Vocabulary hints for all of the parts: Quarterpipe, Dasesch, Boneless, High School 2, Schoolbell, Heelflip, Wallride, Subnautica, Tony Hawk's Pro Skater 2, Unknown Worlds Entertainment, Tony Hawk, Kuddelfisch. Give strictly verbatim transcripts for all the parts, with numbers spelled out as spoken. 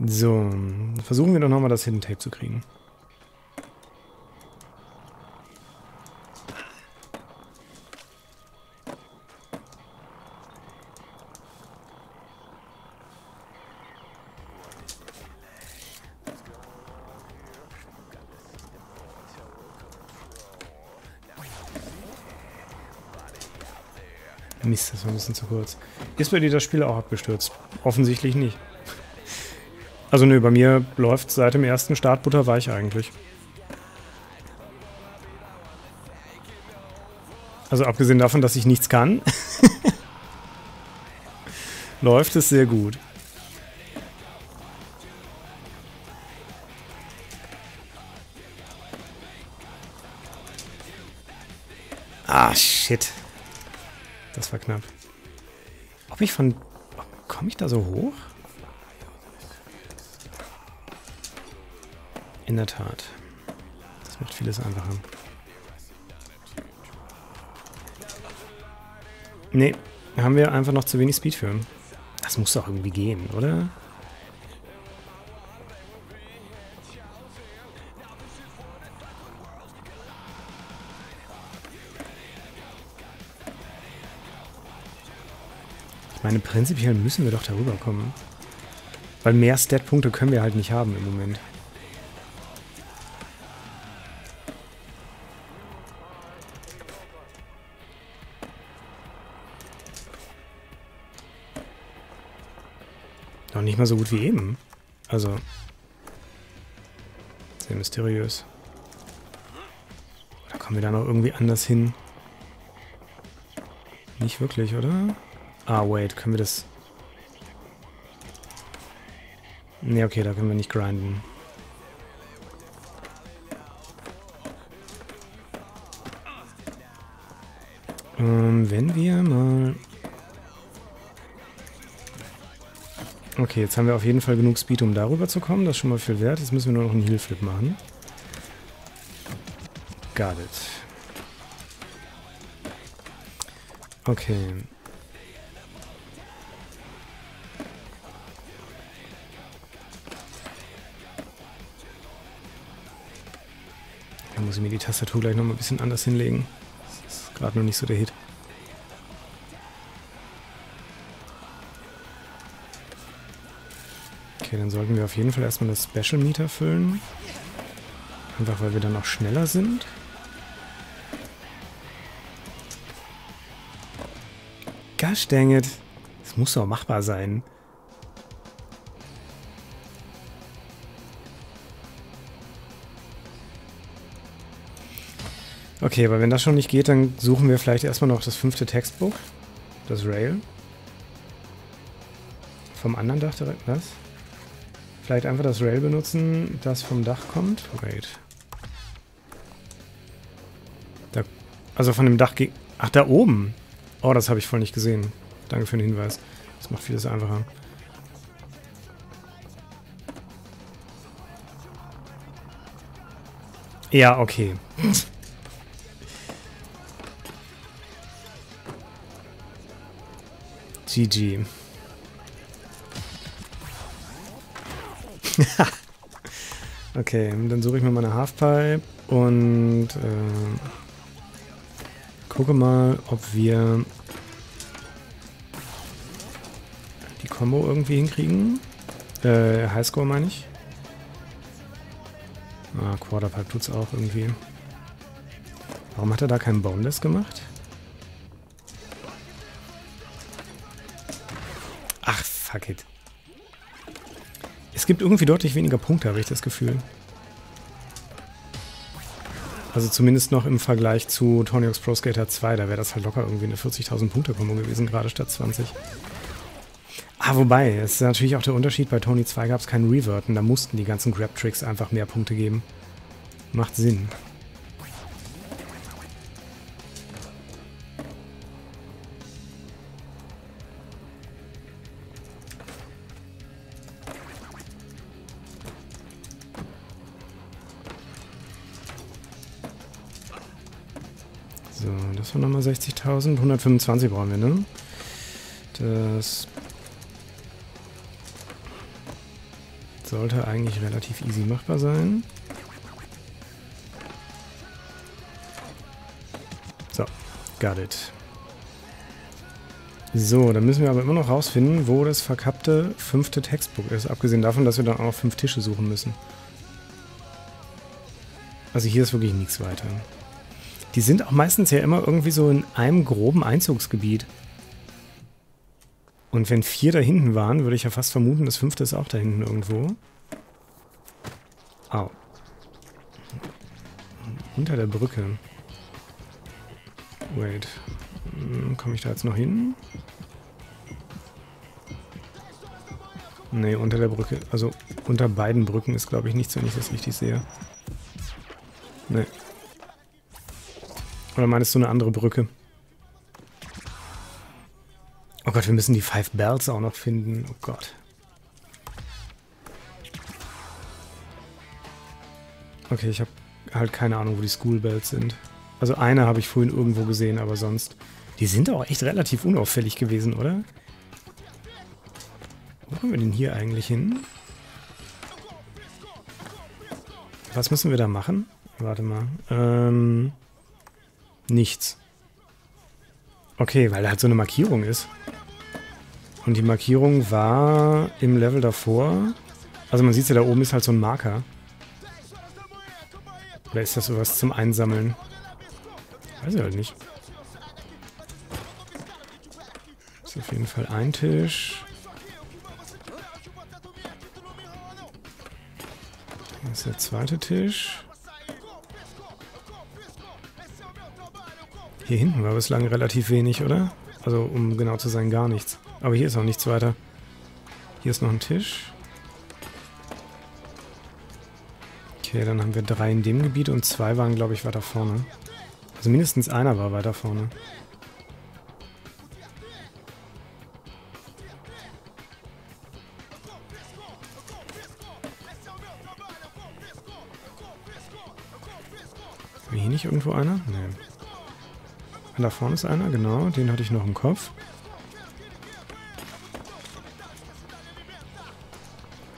So, versuchen wir doch nochmal das Hidden Tape zu kriegen. Mist, das war ein bisschen zu kurz. Ist bei dir das Spiel auch abgestürzt? Offensichtlich nicht. Also nö, bei mir läuft seit dem ersten Start butterweich eigentlich. Also abgesehen davon, dass ich nichts kann, läuft es sehr gut. Ah, shit. Das war knapp. Ob ich von... Komme ich da so hoch? In der Tat. Das macht vieles einfacher. Nee, da haben wir einfach noch zu wenig Speed für. Das muss doch irgendwie gehen, oder? Ich meine, prinzipiell müssen wir doch darüber kommen. Weil mehr Stat-Punkte können wir halt nicht haben im Moment. Noch nicht mal so gut wie eben. Also. Sehr mysteriös. Oder kommen wir da noch irgendwie anders hin? Nicht wirklich, oder? Ah, wait, können wir das... Ne, okay, da können wir nicht grinden. Ähm, wenn wir mal... Okay, jetzt haben wir auf jeden Fall genug Speed, um darüber zu kommen. Das ist schon mal viel wert. Jetzt müssen wir nur noch einen Heelflip machen. Got it. Okay. Muss ich mir die Tastatur gleich noch mal ein bisschen anders hinlegen. Das ist gerade noch nicht so der Hit. Okay, dann sollten wir auf jeden Fall erstmal das Special Meter füllen. Einfach weil wir dann auch schneller sind. Gosh dang it. Das muss doch machbar sein. Okay, aber wenn das schon nicht geht, dann suchen wir vielleicht erstmal noch das fünfte Textbook. Das Rail. Vom anderen Dach direkt, was? Vielleicht einfach das Rail benutzen, das vom Dach kommt. Wait. Da, also von dem Dach geht... Ach, da oben! Oh, das habe ich voll nicht gesehen. Danke für den Hinweis. Das macht vieles einfacher. Ja, okay. G G. Okay, dann suche ich mir mal eine Halfpipe und äh, gucke mal, ob wir die Combo irgendwie hinkriegen. Äh, Highscore meine ich. Ah, Quarterpipe tut's auch irgendwie. Warum hat er da keinen Boneless gemacht? Fuck it. Es gibt irgendwie deutlich weniger Punkte, habe ich das Gefühl. Also zumindest noch im Vergleich zu Tony Hawk's Pro Skater zwei. Da wäre das halt locker irgendwie eine vierzigtausend Punkte Kombo gewesen, gerade statt zwanzig. Ah, wobei, es ist natürlich auch der Unterschied. Bei Tony zwei gab es keinen Reverten. Da mussten die ganzen Grab-Tricks einfach mehr Punkte geben. Macht Sinn. So, das waren nochmal sechzigtausend. hundertfünfundzwanzig brauchen wir, ne? Das... Sollte eigentlich relativ easy machbar sein. So, got it. So, dann müssen wir aber immer noch rausfinden, wo das verkappte fünfte Textbook ist. Abgesehen davon, dass wir dann auch noch fünf Tische suchen müssen. Also hier ist wirklich nichts weiter. Die sind auch meistens ja immer irgendwie so in einem groben Einzugsgebiet. Und wenn vier da hinten waren, würde ich ja fast vermuten, das fünfte ist auch da hinten irgendwo. Au. Unter der Brücke. Wait. Komme ich da jetzt noch hin? Nee, unter der Brücke. Also unter beiden Brücken ist, glaube ich, nichts, wenn ich das richtig sehe. Nee. Oder meinst du eine andere Brücke? Oh Gott, wir müssen die Five Bells auch noch finden. Oh Gott. Okay, ich habe halt keine Ahnung, wo die School Bells sind. Also eine habe ich vorhin irgendwo gesehen, aber sonst... Die sind auch echt relativ unauffällig gewesen, oder? Wo kommen wir denn hier eigentlich hin? Was müssen wir da machen? Warte mal. Ähm... Nichts. Okay, weil da halt so eine Markierung ist. Und die Markierung war im Level davor. Also man sieht es ja, da oben ist halt so ein Marker. Oder ist das sowas zum Einsammeln? Weiß ich halt nicht. Ist auf jeden Fall ein Tisch. Hier ist der zweite Tisch. Hier hinten war bislang relativ wenig, oder? Also, um genau zu sein, gar nichts. Aber hier ist auch nichts weiter. Hier ist noch ein Tisch. Okay, dann haben wir drei in dem Gebiet und zwei waren, glaube ich, weiter vorne. Also mindestens einer war weiter vorne. Haben wir hier nicht irgendwo einer? Nee. Da vorne ist einer, genau, den hatte ich noch im Kopf.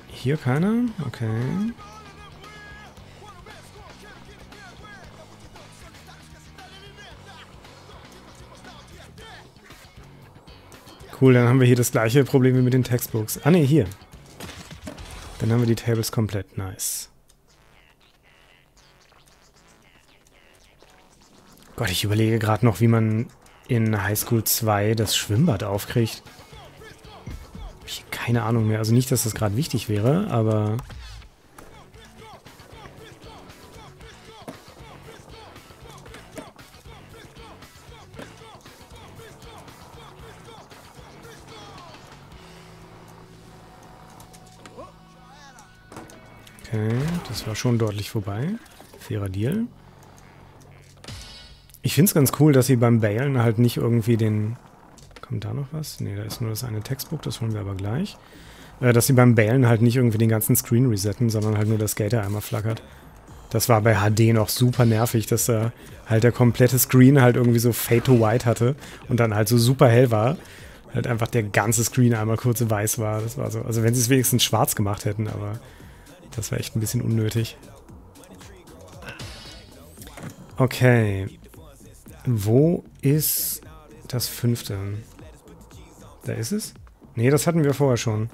Hier keiner, okay. Cool, dann haben wir hier das gleiche Problem wie mit den Textbooks. Ah ne, hier. Dann haben wir die Tables komplett, nice. Gott, ich überlege gerade noch, wie man in High School zwei das Schwimmbad aufkriegt. Ich habe keine Ahnung mehr. Also nicht, dass das gerade wichtig wäre, aber... Okay, das war schon deutlich vorbei. Fairer Deal. Ich finde es ganz cool, dass sie beim Bailen halt nicht irgendwie den... Kommt da noch was? Ne, da ist nur das eine Textbook, das holen wir aber gleich. Äh, dass sie beim Bailen halt nicht irgendwie den ganzen Screen resetten, sondern halt nur der Skater einmal flackert. Das war bei H D noch super nervig, dass da halt der komplette Screen halt irgendwie so Fade to White hatte und dann halt so super hell war. Halt einfach der ganze Screen einmal kurz weiß war. Das war so. Also wenn sie es wenigstens schwarz gemacht hätten, aber das war echt ein bisschen unnötig. Okay. Wo ist das fünfte? Da ist es? Ne, das hatten wir vorher schon.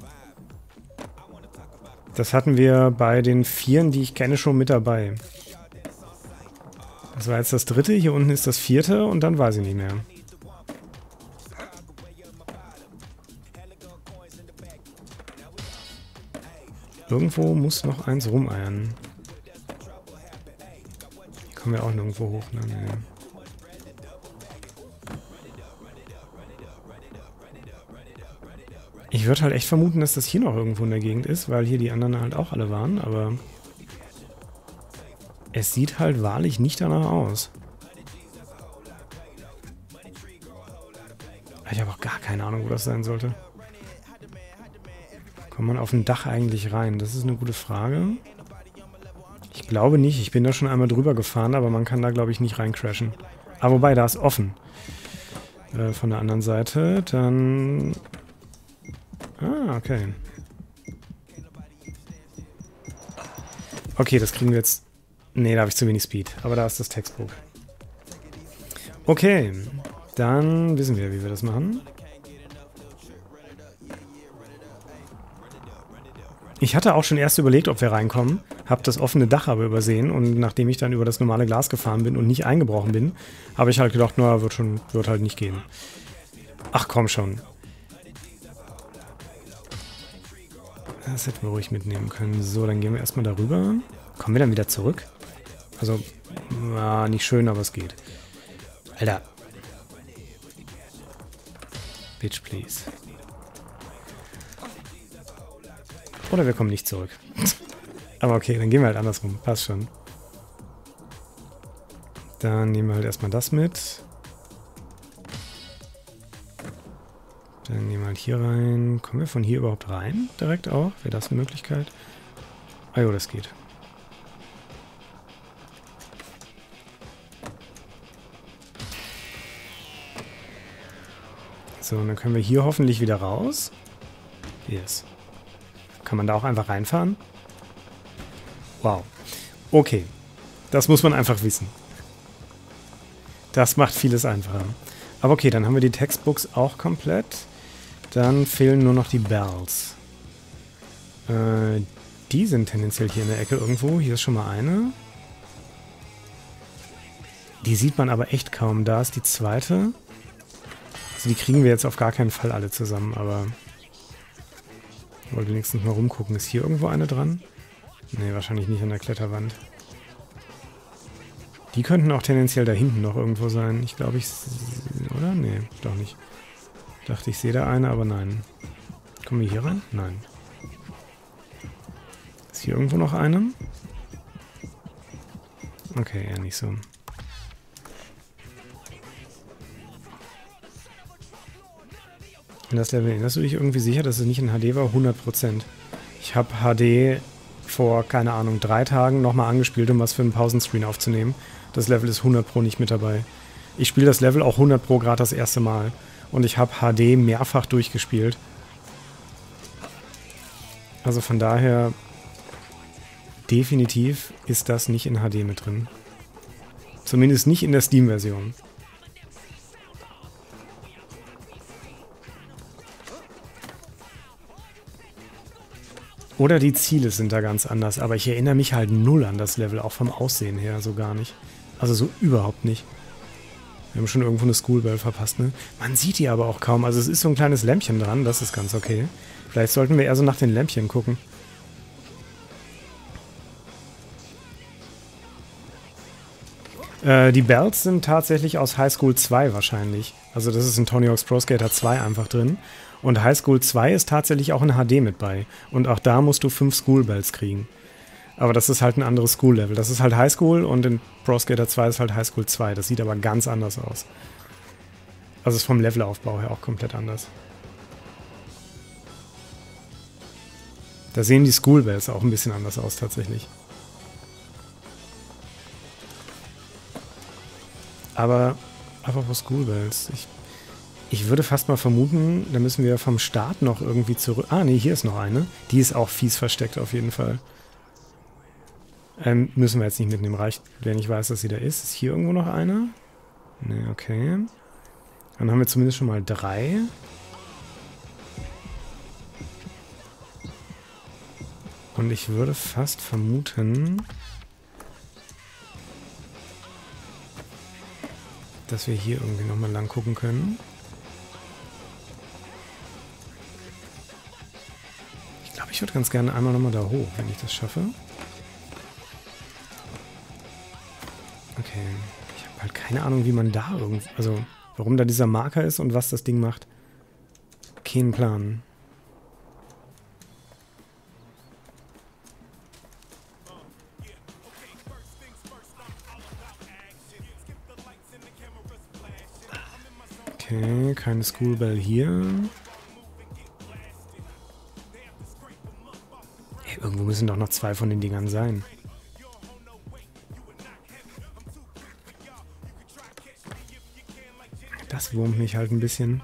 Das hatten wir bei den Vieren, die ich kenne, schon mit dabei. Das war jetzt das dritte, hier unten ist das vierte und dann weiß ich nicht mehr. Irgendwo muss noch eins rumeiern. Hier kommen wir auch nirgendwo hoch, ne? Nee. Ich würde halt echt vermuten, dass das hier noch irgendwo in der Gegend ist, weil hier die anderen halt auch alle waren, aber es sieht halt wahrlich nicht danach aus. Ich habe auch gar keine Ahnung, wo das sein sollte. Kommt man auf dem Dach eigentlich rein? Das ist eine gute Frage. Ich glaube nicht. Ich bin da schon einmal drüber gefahren, aber man kann da, glaube ich, nicht reincrashen. Aber wobei, da ist offen. Äh, von der anderen Seite, dann... Ah, okay. Okay, das kriegen wir jetzt... Nee, da habe ich zu wenig Speed. Aber da ist das Textbook. Okay, dann wissen wir, wie wir das machen. Ich hatte auch schon erst überlegt, ob wir reinkommen, habe das offene Dach aber übersehen und nachdem ich dann über das normale Glas gefahren bin und nicht eingebrochen bin, habe ich halt gedacht, na, wird schon, wird halt nicht gehen. Ach komm schon. Das hätten wir ruhig mitnehmen können. So, dann gehen wir erstmal darüber. Kommen wir dann wieder zurück? Also, na, nicht schön, aber es geht. Alter. Bitch, please. Oder wir kommen nicht zurück. Aber okay, dann gehen wir halt andersrum. Passt schon. Dann nehmen wir halt erstmal das mit. Dann nehmen wir halt hier rein. Kommen wir von hier überhaupt rein? Direkt auch? Wäre das eine Möglichkeit? Ah jo, das geht. So, und dann können wir hier hoffentlich wieder raus. Yes. Kann man da auch einfach reinfahren? Wow. Okay. Das muss man einfach wissen. Das macht vieles einfacher. Aber okay, dann haben wir die Textbooks auch komplett. Dann fehlen nur noch die Bells. Äh, die sind tendenziell hier in der Ecke irgendwo. Hier ist schon mal eine. Die sieht man aber echt kaum. Da ist die zweite. Also die kriegen wir jetzt auf gar keinen Fall alle zusammen, aber... Ich wollte wenigstens mal rumgucken. Ist hier irgendwo eine dran? Ne, wahrscheinlich nicht an der Kletterwand. Die könnten auch tendenziell da hinten noch irgendwo sein. Ich glaube, ich... Oder? Ne, doch nicht. Ich dachte, ich sehe da eine, aber nein. Kommen wir hier rein? Nein. Ist hier irgendwo noch eine? Okay, eher nicht so. In das Level erinnerst du dich irgendwie sicher, dass es nicht in H D war? hundert Prozent. Ich habe H D vor, keine Ahnung, drei Tagen nochmal angespielt, um was für einen Pausenscreen aufzunehmen. Das Level ist hundert Pro nicht mit dabei. Ich spiele das Level auch hundert Pro gerade das erste Mal. Und ich habe H D mehrfach durchgespielt. Also von daher, definitiv ist das nicht in H D mit drin. Zumindest nicht in der Steam-Version. Oder die Ziele sind da ganz anders, aber ich erinnere mich halt null an das Level, auch vom Aussehen her so gar nicht. Also so überhaupt nicht. Wir haben schon irgendwo eine Schoolbell verpasst, ne? Man sieht die aber auch kaum, also es ist so ein kleines Lämpchen dran, das ist ganz okay. Vielleicht sollten wir eher so nach den Lämpchen gucken. Äh, die Bells sind tatsächlich aus High School zwei wahrscheinlich. Also das ist in Tony Hawk's Pro Skater zwei einfach drin. Und High School zwei ist tatsächlich auch in H D mit bei. Und auch da musst du fünf Schoolbells kriegen. Aber das ist halt ein anderes School-Level. Das ist halt High School und in Pro Skater zwei ist halt High School zwei. Das sieht aber ganz anders aus. Also ist vom Levelaufbau her auch komplett anders. Da sehen die Schoolbells auch ein bisschen anders aus tatsächlich. Aber apropos Schoolbells, ich... Ich würde fast mal vermuten, da müssen wir vom Start noch irgendwie zurück... Ah, nee, hier ist noch eine. Die ist auch fies versteckt auf jeden Fall. Ähm, müssen wir jetzt nicht mitnehmen. Reicht, wenn ich weiß, dass sie da ist. Ist hier irgendwo noch eine? Nee, okay. Dann haben wir zumindest schon mal drei. Und ich würde fast vermuten... dass wir hier irgendwie nochmal lang gucken können. Ich glaube, ich würde ganz gerne einmal nochmal da hoch, wenn ich das schaffe. Okay, ich habe halt keine Ahnung, wie man da irgendwie... Also, warum da dieser Marker ist und was das Ding macht. Keinen Plan. Okay, keine Schoolbell hier. Hey, irgendwo müssen doch noch zwei von den Dingern sein. Das wurmt mich halt ein bisschen.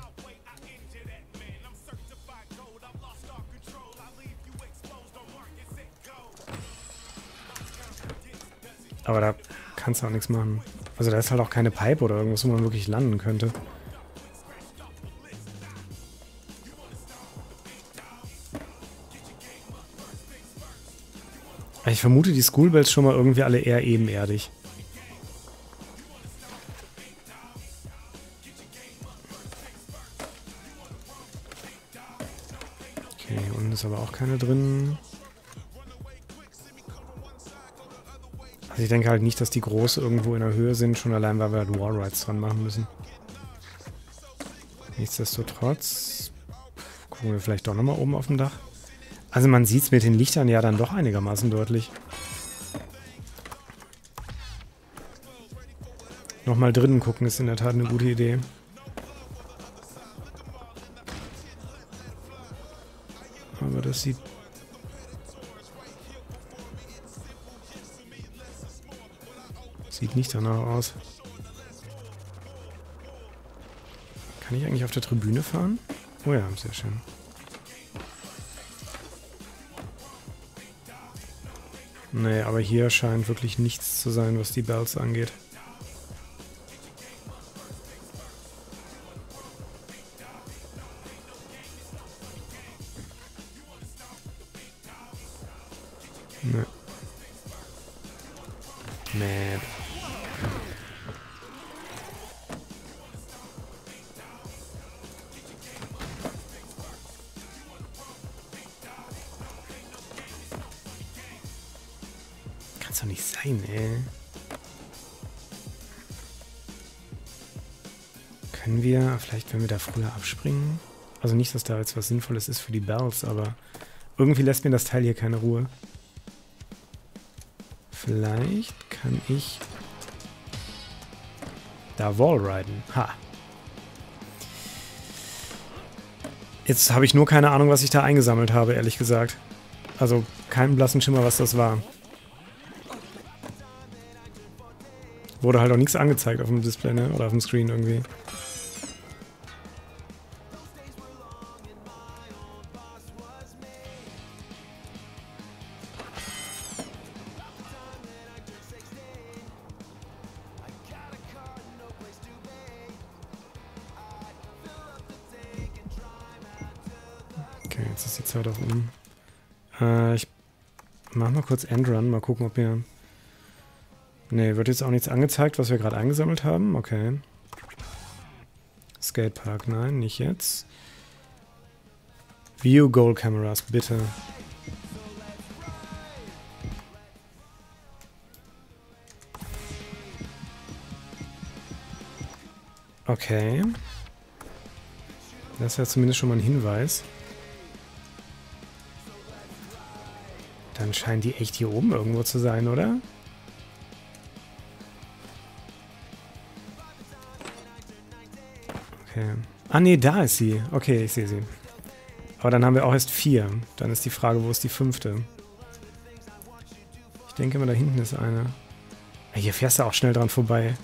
Aber da kannst du auch nichts machen. Also da ist halt auch keine Pipe oder irgendwas, wo man wirklich landen könnte. Ich vermute, die Schoolbells schon mal irgendwie alle eher ebenerdig. Okay, hier unten ist aber auch keine drin. Also ich denke halt nicht, dass die groß irgendwo in der Höhe sind, schon allein, weil wir halt Wallrides dran machen müssen. Nichtsdestotrotz gucken wir vielleicht doch nochmal oben auf dem Dach. Also man sieht es mit den Lichtern ja dann doch einigermaßen deutlich. Nochmal drinnen gucken ist in der Tat eine gute Idee. Aber das sieht... Sieht nicht danach aus. Kann ich eigentlich auf der Tribüne fahren? Oh ja, sehr schön. Nee, aber hier scheint wirklich nichts zu sein, was die Bells angeht. Nee. Nee. Kann's doch nicht sein, ey. Können wir, vielleicht können wir da früher abspringen? Also nicht, dass da jetzt was Sinnvolles ist für die Bells, aber irgendwie lässt mir das Teil hier keine Ruhe. Vielleicht kann ich da wallriden. Ha! Jetzt habe ich nur keine Ahnung, was ich da eingesammelt habe, ehrlich gesagt. Also keinen blassen Schimmer, was das war. Wurde halt auch nichts angezeigt auf dem Display, ne? Oder auf dem Screen irgendwie. Okay, jetzt ist die Zeit auch um. Äh, ich mach mal kurz Endrun, mal gucken, ob wir... Ne, wird jetzt auch nichts angezeigt, was wir gerade eingesammelt haben. Okay. Skatepark, nein, nicht jetzt. View Goal Cameras, bitte. Okay. Das ist ja zumindest schon mal ein Hinweis. Dann scheinen die echt hier oben irgendwo zu sein, oder? Okay. Ah ne, da ist sie. Okay, ich sehe sie. Aber dann haben wir auch erst vier. Dann ist die Frage, wo ist die fünfte? Ich denke mal, da hinten ist eine. Hier fährst du auch schnell dran vorbei.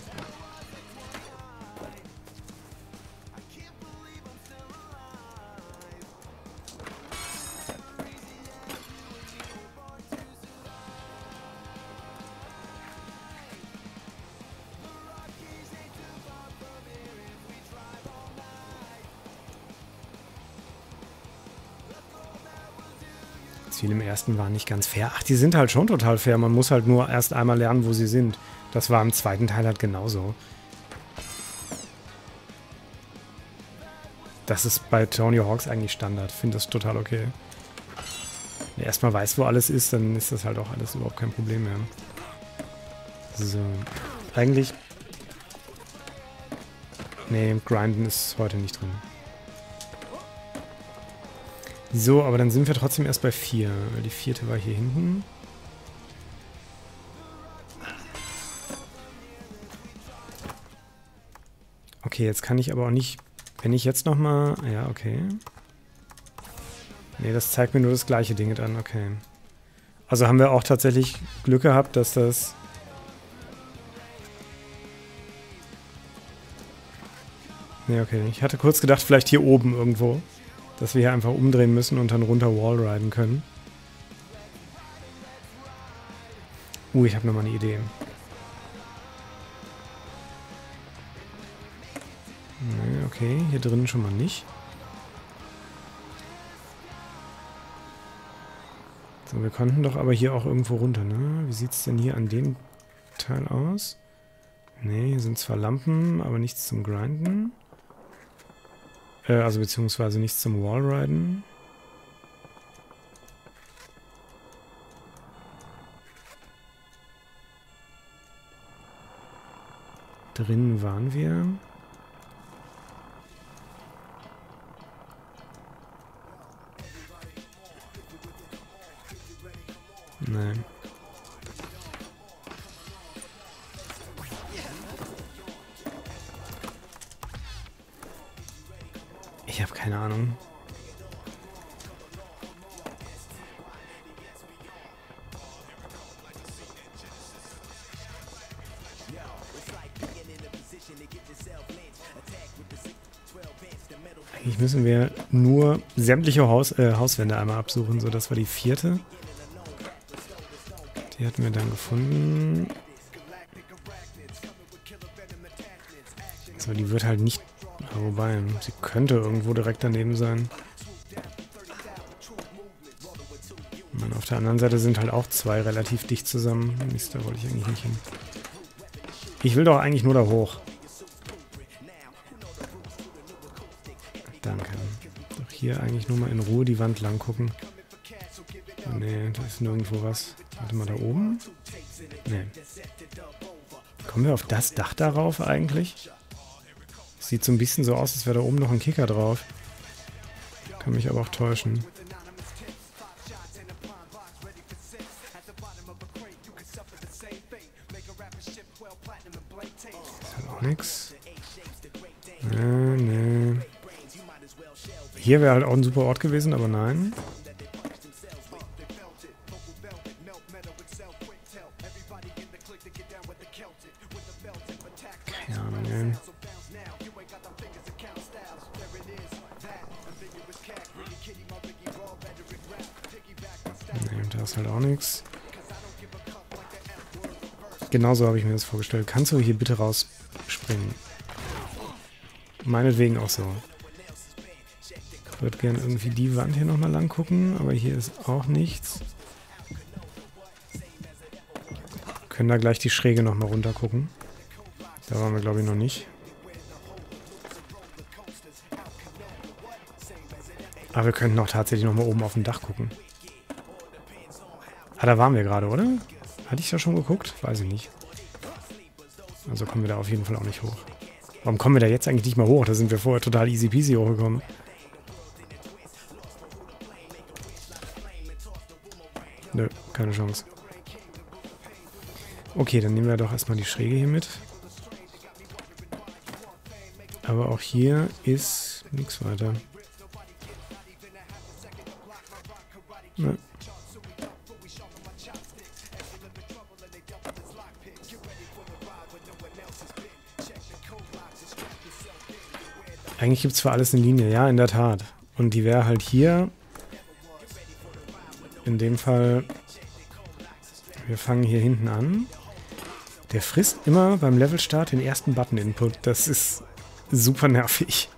Viele im ersten waren nicht ganz fair. Ach, die sind halt schon total fair. Man muss halt nur erst einmal lernen, wo sie sind. Das war im zweiten Teil halt genauso. Das ist bei Tony Hawk's eigentlich Standard. Finde das total okay. Wenn er erstmal weiß, wo alles ist, dann ist das halt auch alles überhaupt kein Problem mehr. So. Eigentlich... Nee, Grinden ist heute nicht drin. So, aber dann sind wir trotzdem erst bei vier. Die vierte war hier hinten. Okay, jetzt kann ich aber auch nicht... Wenn ich jetzt nochmal... Ja, okay. Nee, das zeigt mir nur das gleiche Ding an. Okay. Also haben wir auch tatsächlich Glück gehabt, dass das... Nee, okay. Ich hatte kurz gedacht, vielleicht hier oben irgendwo. Dass wir hier einfach umdrehen müssen und dann runter wallriden können. Uh, ich habe nochmal eine Idee. Okay, hier drinnen schon mal nicht. So, wir konnten doch aber hier auch irgendwo runter, ne? Wie sieht es denn hier an dem Teil aus? Ne, hier sind zwar Lampen, aber nichts zum Grinden. Äh, also beziehungsweise nichts zum Wallriden. Drinnen waren wir. Nein. Ich habe keine Ahnung. Eigentlich müssen wir nur sämtliche Haus, äh, Hauswände einmal absuchen, so das war die vierte. Die hatten wir dann gefunden. So, die wird halt nicht... Wobei, sie könnte irgendwo direkt daneben sein. Und auf der anderen Seite sind halt auch zwei relativ dicht zusammen. Mist, da wollte ich eigentlich nicht hin. Ich will doch eigentlich nur da hoch. Danke. Doch hier eigentlich nur mal in Ruhe die Wand lang gucken. Oh, nee, da ist nirgendwo was. Warte mal, da oben? Nee. Kommen wir auf das Dach darauf eigentlich? Sieht so ein bisschen so aus, als wäre da oben noch ein Kicker drauf. Kann mich aber auch täuschen. Ist halt auch nix. Nee, nee. Hier wäre halt auch ein super Ort gewesen, aber nein. Genauso habe ich mir das vorgestellt. Kannst du hier bitte rausspringen? Meinetwegen auch so. Ich würde gerne irgendwie die Wand hier nochmal lang gucken, aber hier ist auch nichts. Wir können da gleich die Schräge nochmal runter gucken. Da waren wir, glaube ich, noch nicht. Aber wir könnten auch tatsächlich nochmal oben auf dem Dach gucken. Ah, da waren wir gerade, oder? Hatte ich da schon geguckt? Weiß ich nicht. Also kommen wir da auf jeden Fall auch nicht hoch. Warum kommen wir da jetzt eigentlich nicht mal hoch? Da sind wir vorher total easy peasy hochgekommen. Nö, keine Chance. Okay, dann nehmen wir doch erstmal die Schräge hier mit. Aber auch hier ist nichts weiter. Nö. Eigentlich gibt es für alles eine Linie, ja, in der Tat. Und die wäre halt hier, in dem Fall, wir fangen hier hinten an. Der frisst immer beim Levelstart den ersten Button-Input. Das ist super nervig.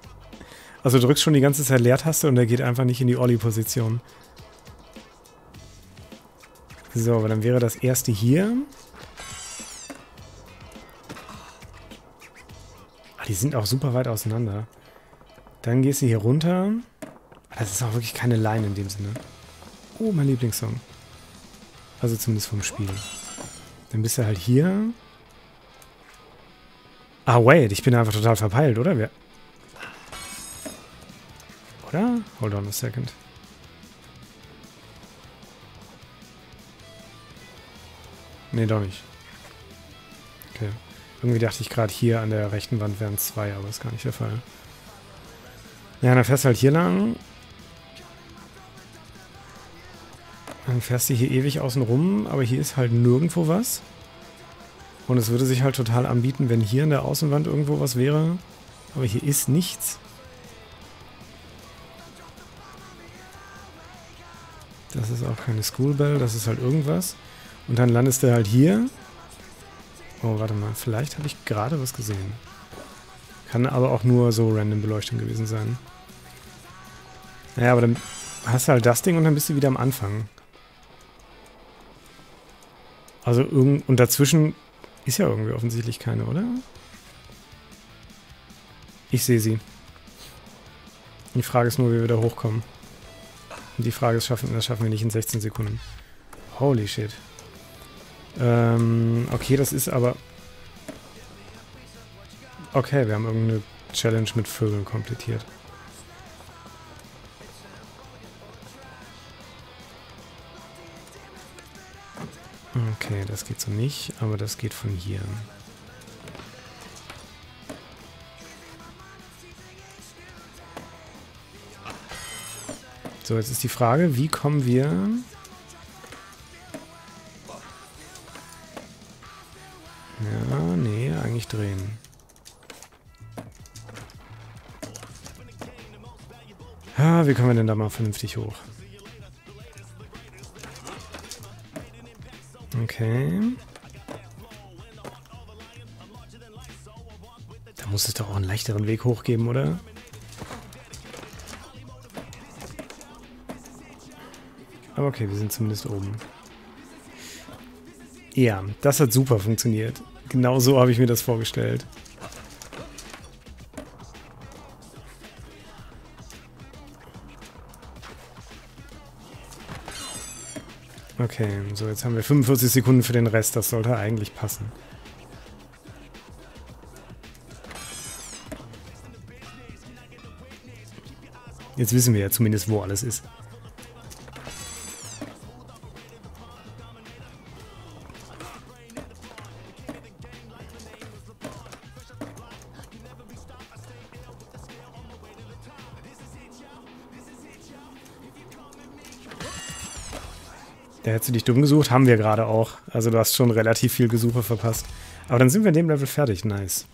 Also du drückst schon die ganze Zeit Leertaste und er geht einfach nicht in die Ollie-Position. So, aber dann wäre das erste hier. Ah, die sind auch super weit auseinander. Dann gehst du hier runter. Das ist auch wirklich keine Line in dem Sinne. Oh, mein Lieblingssong. Also zumindest vom Spiel. Dann bist du halt hier. Ah, wait, ich bin einfach total verpeilt, oder? Wer? Oder? Hold on a second. Nee, doch nicht. Okay. Irgendwie dachte ich gerade, hier an der rechten Wand wären zwei, aber ist gar nicht der Fall. Ja, dann fährst du halt hier lang. Dann fährst du hier ewig außen rum, aber hier ist halt nirgendwo was. Und es würde sich halt total anbieten, wenn hier an der Außenwand irgendwo was wäre. Aber hier ist nichts. Das ist auch keine Schoolbell, das ist halt irgendwas. Und dann landest du halt hier. Oh, warte mal, vielleicht habe ich gerade was gesehen. Kann aber auch nur so random Beleuchtung gewesen sein. Naja, aber dann hast du halt das Ding und dann bist du wieder am Anfang. Also irgend... Und dazwischen ist ja irgendwie offensichtlich keine, oder? Ich sehe sie. Die Frage ist nur, wie wir da hochkommen. Und die Frage ist, schaffen, das schaffen wir nicht in sechzehn Sekunden. Holy shit. Ähm, okay, das ist aber... Okay, wir haben irgendeine Challenge mit Vögeln komplettiert. Okay, das geht so nicht, aber das geht von hier. So, jetzt ist die Frage, wie kommen wir... Ja, nee, eigentlich drehen. Ah, wie kommen wir denn da mal vernünftig hoch? Okay. Da muss es doch auch einen leichteren Weg hoch geben, oder? Aber okay, wir sind zumindest oben. Ja, das hat super funktioniert. Genau so habe ich mir das vorgestellt. Okay, so jetzt haben wir fünfundvierzig Sekunden für den Rest. Das sollte eigentlich passen. Jetzt wissen wir ja zumindest, wo alles ist. Da hättest du dich dumm gesucht, haben wir gerade auch. Also du hast schon relativ viel Gesuche verpasst. Aber dann sind wir in dem Level fertig, nice.